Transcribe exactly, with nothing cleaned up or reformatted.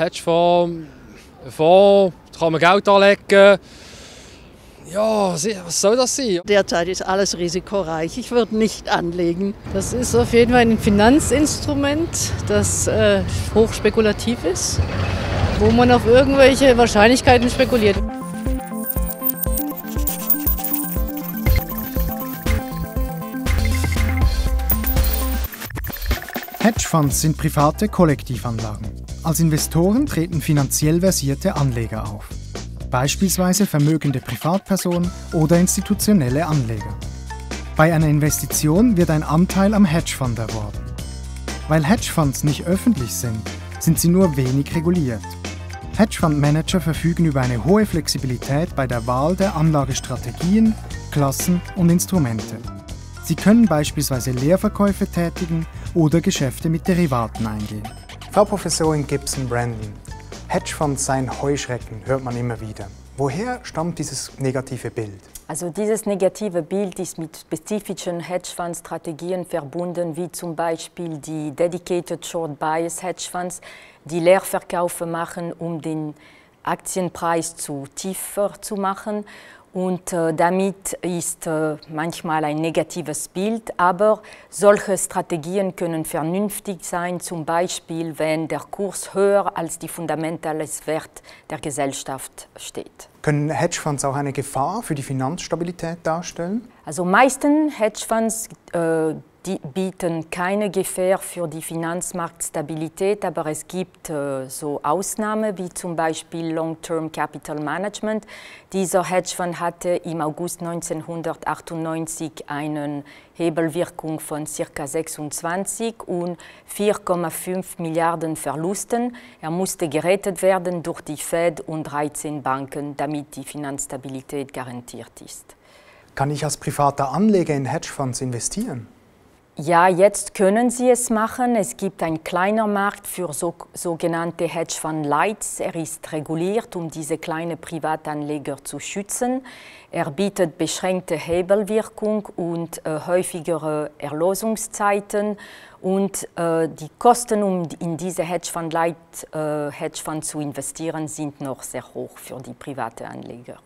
Hedge-Fund, Fonds, da kann man Geld anlegen. Ja, was soll das sein? Derzeit ist alles risikoreich. Ich würde nicht anlegen. Das ist auf jeden Fall ein Finanzinstrument, das äh, hochspekulativ ist, wo man auf irgendwelche Wahrscheinlichkeiten spekuliert. Hedgefonds sind private Kollektivanlagen. Als Investoren treten finanziell versierte Anleger auf. Beispielsweise vermögende Privatpersonen oder institutionelle Anleger. Bei einer Investition wird ein Anteil am Hedgefonds erworben. Weil Hedgefonds nicht öffentlich sind, sind sie nur wenig reguliert. Hedgefondsmanager verfügen über eine hohe Flexibilität bei der Wahl der Anlagestrategien, Klassen und Instrumente. Sie können beispielsweise Leerverkäufe tätigen oder Geschäfte mit Derivaten eingehen. Frau Professorin Gibson-Brandon, Hedgefonds seien Heuschrecken, hört man immer wieder. Woher stammt dieses negative Bild? Also dieses negative Bild ist mit spezifischen Hedgefonds-Strategien verbunden, wie zum Beispiel die Dedicated Short Bias Hedgefonds, die Leerverkäufe machen, um den Aktienpreis zu tiefer zu machen. Und äh, damit ist äh, manchmal ein negatives Bild, aber solche Strategien können vernünftig sein, zum Beispiel wenn der Kurs höher als die fundamentale Wert der Gesellschaft steht. Können Hedgefonds auch eine Gefahr für die Finanzstabilität darstellen? Also meistens Hedgefonds äh, die bieten keine Gefahr für die Finanzmarktstabilität, aber es gibt äh, so Ausnahmen wie zum Beispiel Long-Term Capital Management. Dieser Hedgefonds hatte im August neunzehnhundertachtundneunzig eine Hebelwirkung von ca. sechsundzwanzig und vier Komma fünf Milliarden Verlusten. Er musste gerettet werden durch die Fed und dreizehn Banken, damit die Finanzstabilität garantiert ist. Kann ich als privater Anleger in Hedgefonds investieren? Ja, jetzt können Sie es machen. Es gibt einen kleinen Markt für so, sogenannte Hedgefonds-Lights. Er ist reguliert, um diese kleinen Privatanleger zu schützen. Er bietet beschränkte Hebelwirkung und äh, häufigere Erlösungszeiten. Und äh, die Kosten, um in diese Hedgefonds-Light äh, Hedgefonds zu investieren, sind noch sehr hoch für die privaten Anleger.